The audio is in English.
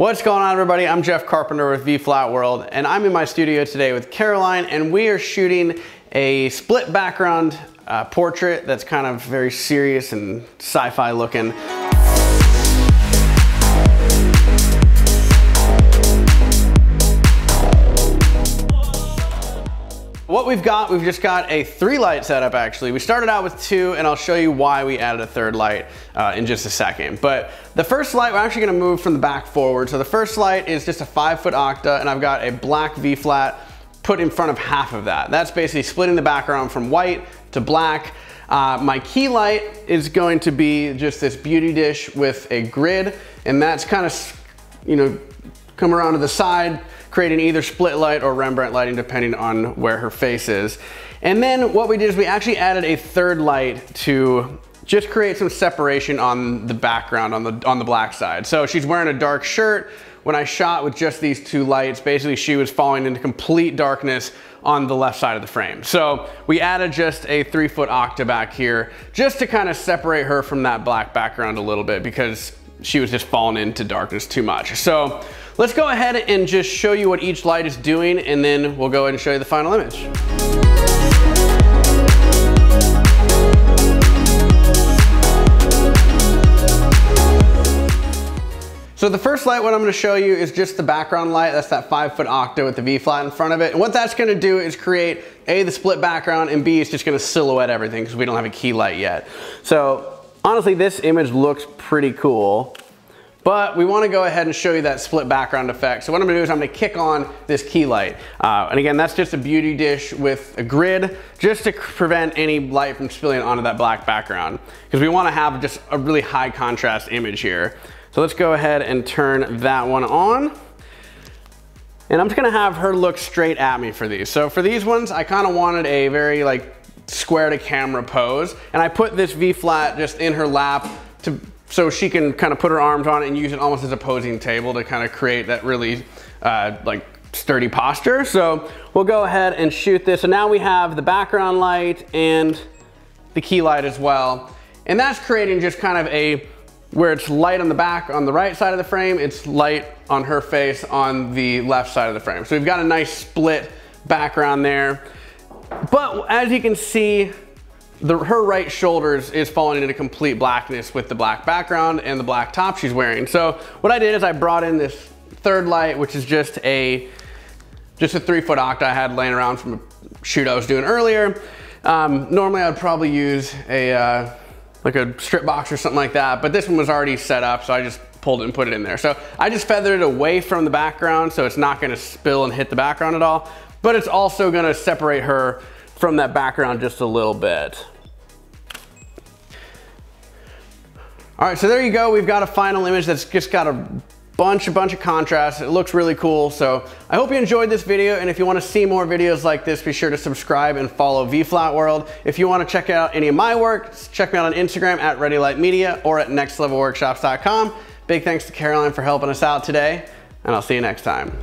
What's going on, everybody? I'm Jeff Carpenter with V-Flat World, and I'm in my studio today with Caroline, and we are shooting a split background portrait that's kind of very serious and sci-fi looking. What we've just got a 3-light setup actually. We started out with 2, and I'll show you why we added a 3rd light in just a second. But the first light, we're actually gonna move from the back forward. So the first light is just a 5-foot octa, and I've got a black V-flat put in front of half of that. That's basically splitting the background from white to black. My key light is going to be just this beauty dish with a grid, and that's kind of, you know, come around to the side, creating either split light or Rembrandt lighting depending on where her face is. And then what we did is we actually added a 3rd light to just create some separation on the background, on the black side. So she's wearing a dark shirt. When I shot with just these 2 lights, basically she was falling into complete darkness on the left side of the frame. So we added just a 3-foot octa back here just to kind of separate her from that black background a little bit, because she was just falling into darkness too much. So let's go ahead and just show you what each light is doing, and then we'll go ahead and show you the final image. So the first light, what I'm gonna show you is just the background light. That's that 5-foot octa with the V-flat in front of it. And what that's gonna do is create A, the split background, and B, it's just gonna silhouette everything because we don't have a key light yet. So honestly, this image looks pretty cool, but we want to go ahead and show you that split background effect. So what I'm going to do is I'm going to kick on this key light. And again, that's just a beauty dish with a grid just to prevent any light from spilling onto that black background, because we want to have just a really high contrast image here. So let's go ahead and turn that one on. And I'm just going to have her look straight at me for these. So for these ones, I kind of wanted a very like square to camera pose. And I put this V-flat just in her lap so she can kind of put her arms on it and use it almost as a posing table to kind of create that really like sturdy posture. So we'll go ahead and shoot this. So now we have the background light and the key light as well. And that's creating just kind of a, where it's light on the back on the right side of the frame, it's light on her face on the left side of the frame. So we've got a nice split background there. But as you can see, her right shoulder is falling into complete blackness with the black background and the black top she's wearing. So what I did is I brought in this 3rd light, which is just a 3-foot octa I had laying around from a shoot I was doing earlier. Normally I'd probably use a like a strip box or something like that, but this one was already set up, so I just pulled it and put it in there. So I just feathered it away from the background, so it's not going to spill and hit the background at all, but it's also going to separate her from that background just a little bit. All right, so there you go. We've got a final image that's just got a bunch of contrast. It looks really cool. So I hope you enjoyed this video, and if you want to see more videos like this, be sure to subscribe and follow V-Flat World. If you want to check out any of my work, check me out on Instagram at ReadyLight Media or at nextlevelworkshops.com. Big thanks to Caroline for helping us out today, and I'll see you next time.